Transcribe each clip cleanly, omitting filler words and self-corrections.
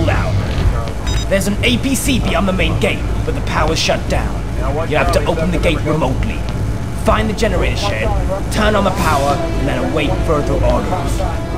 full hour. There's an APC beyond the main gate, but the power's shut down. You have to open the gate remotely. Find the generator shed, turn on the power, and then await further orders.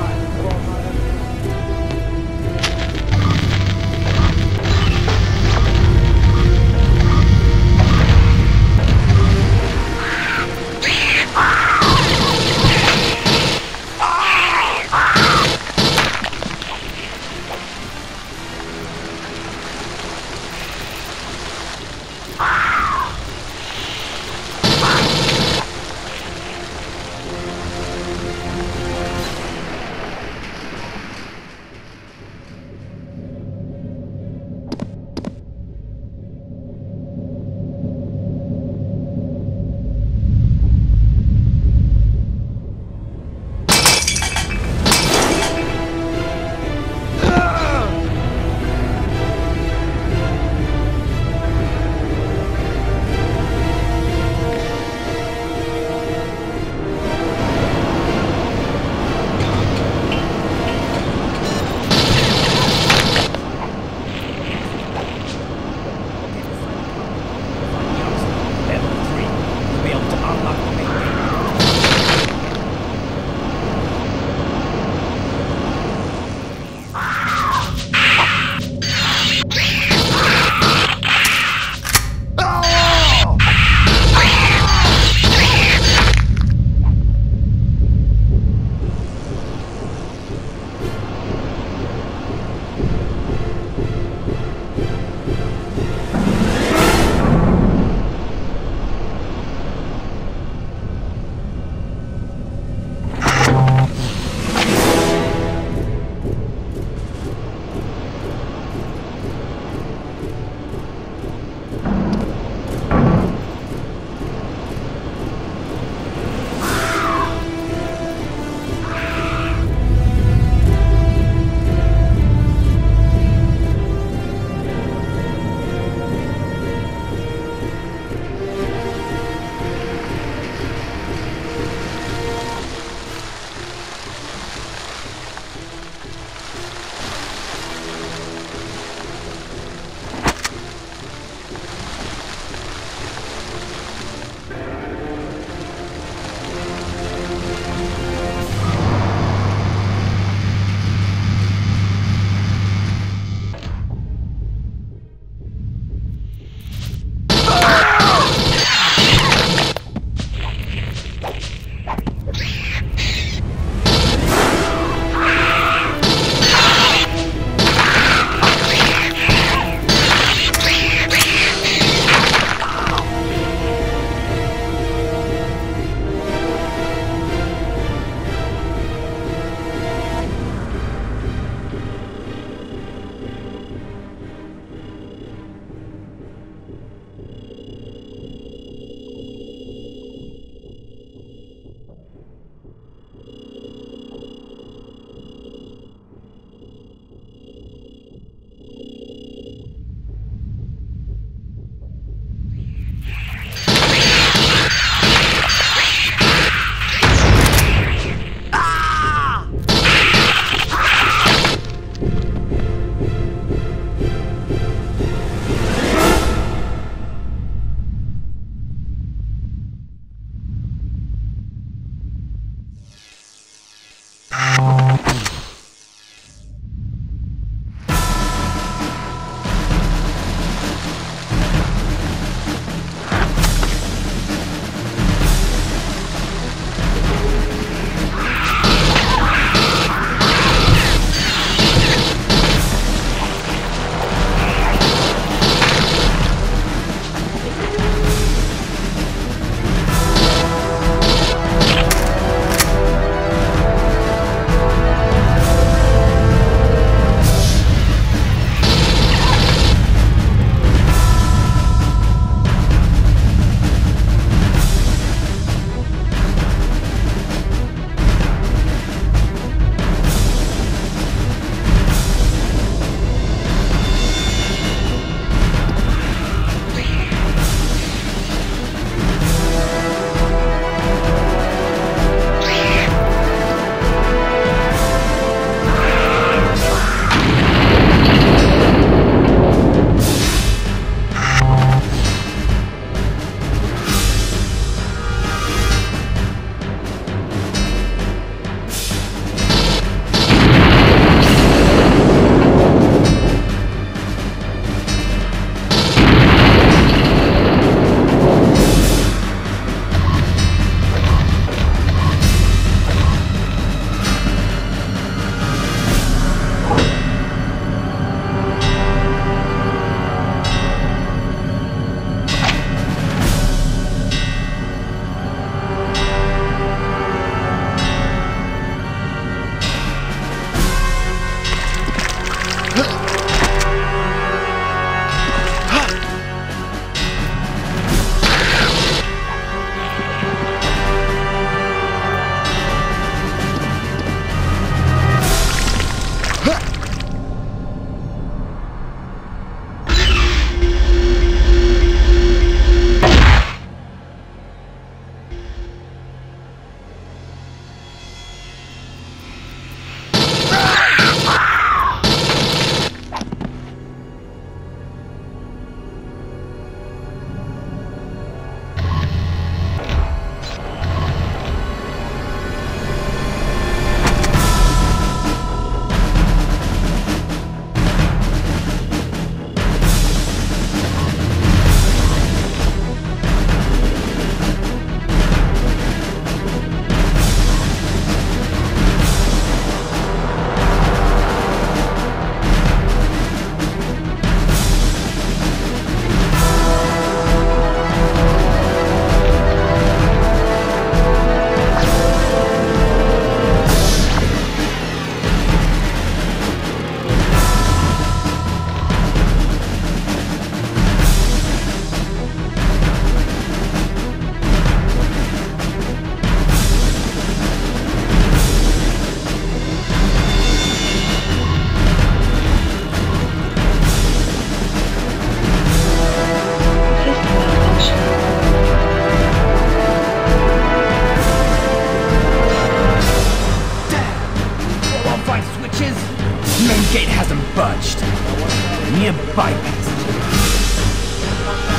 nearby passage.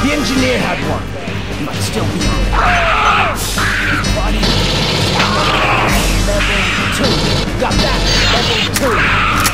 The engineer had one. He might still be on it. His body level 2. Got that. Level 2.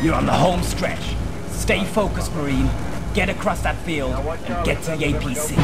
You're on the home stretch. Stay focused, Marine. Get across that field and get to the APC.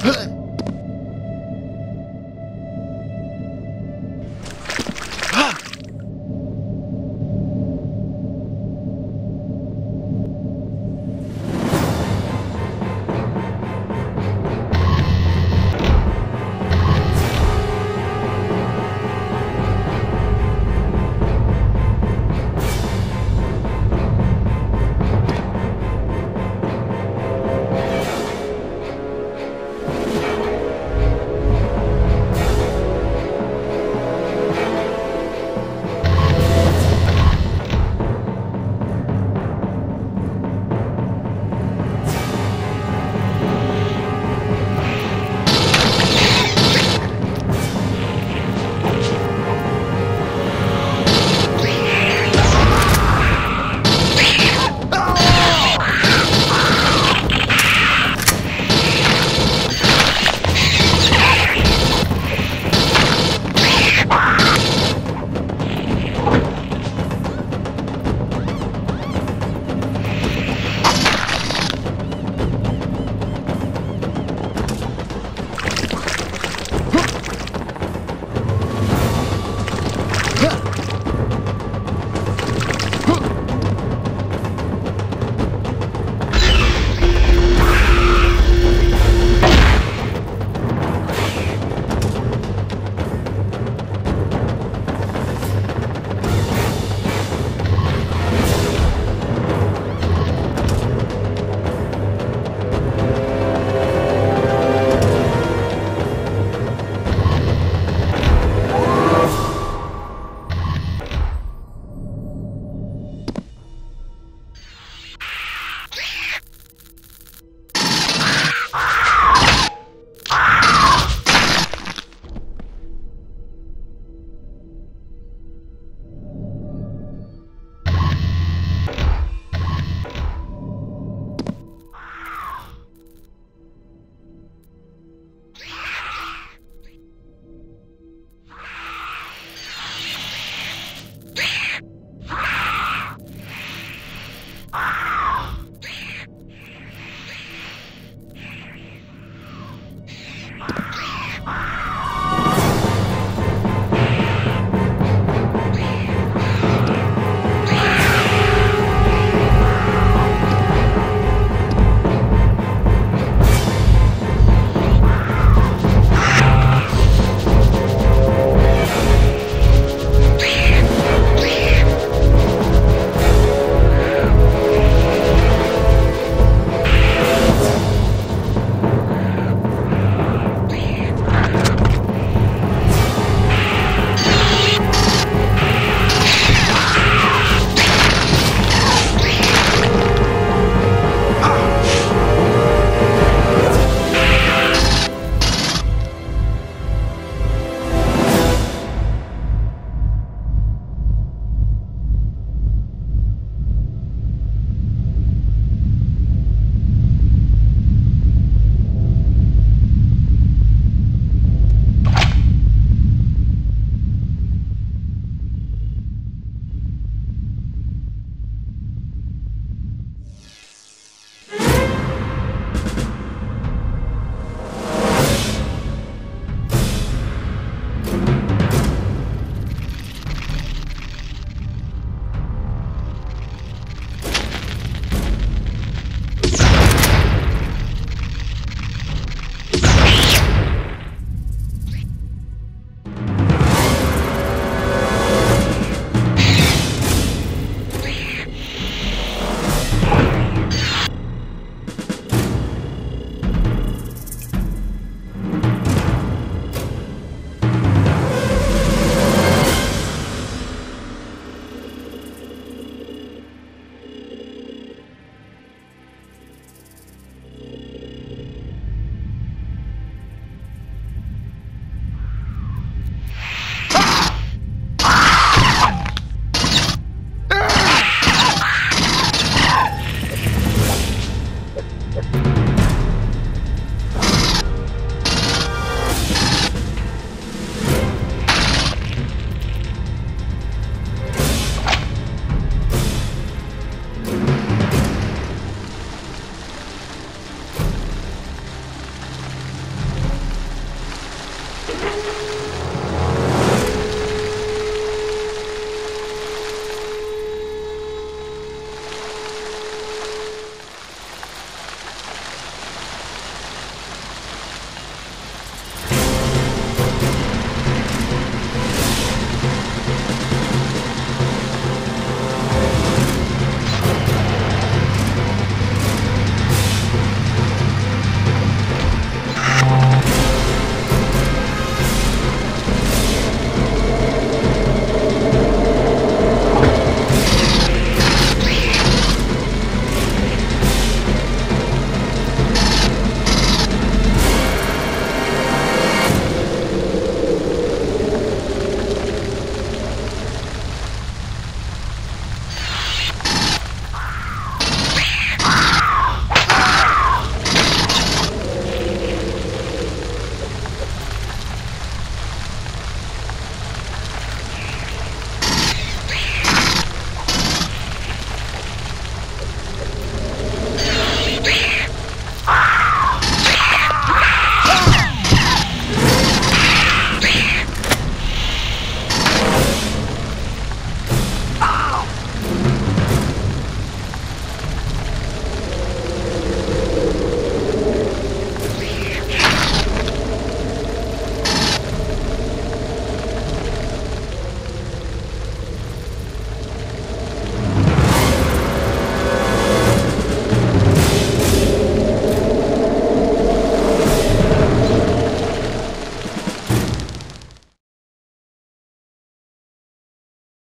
Huh?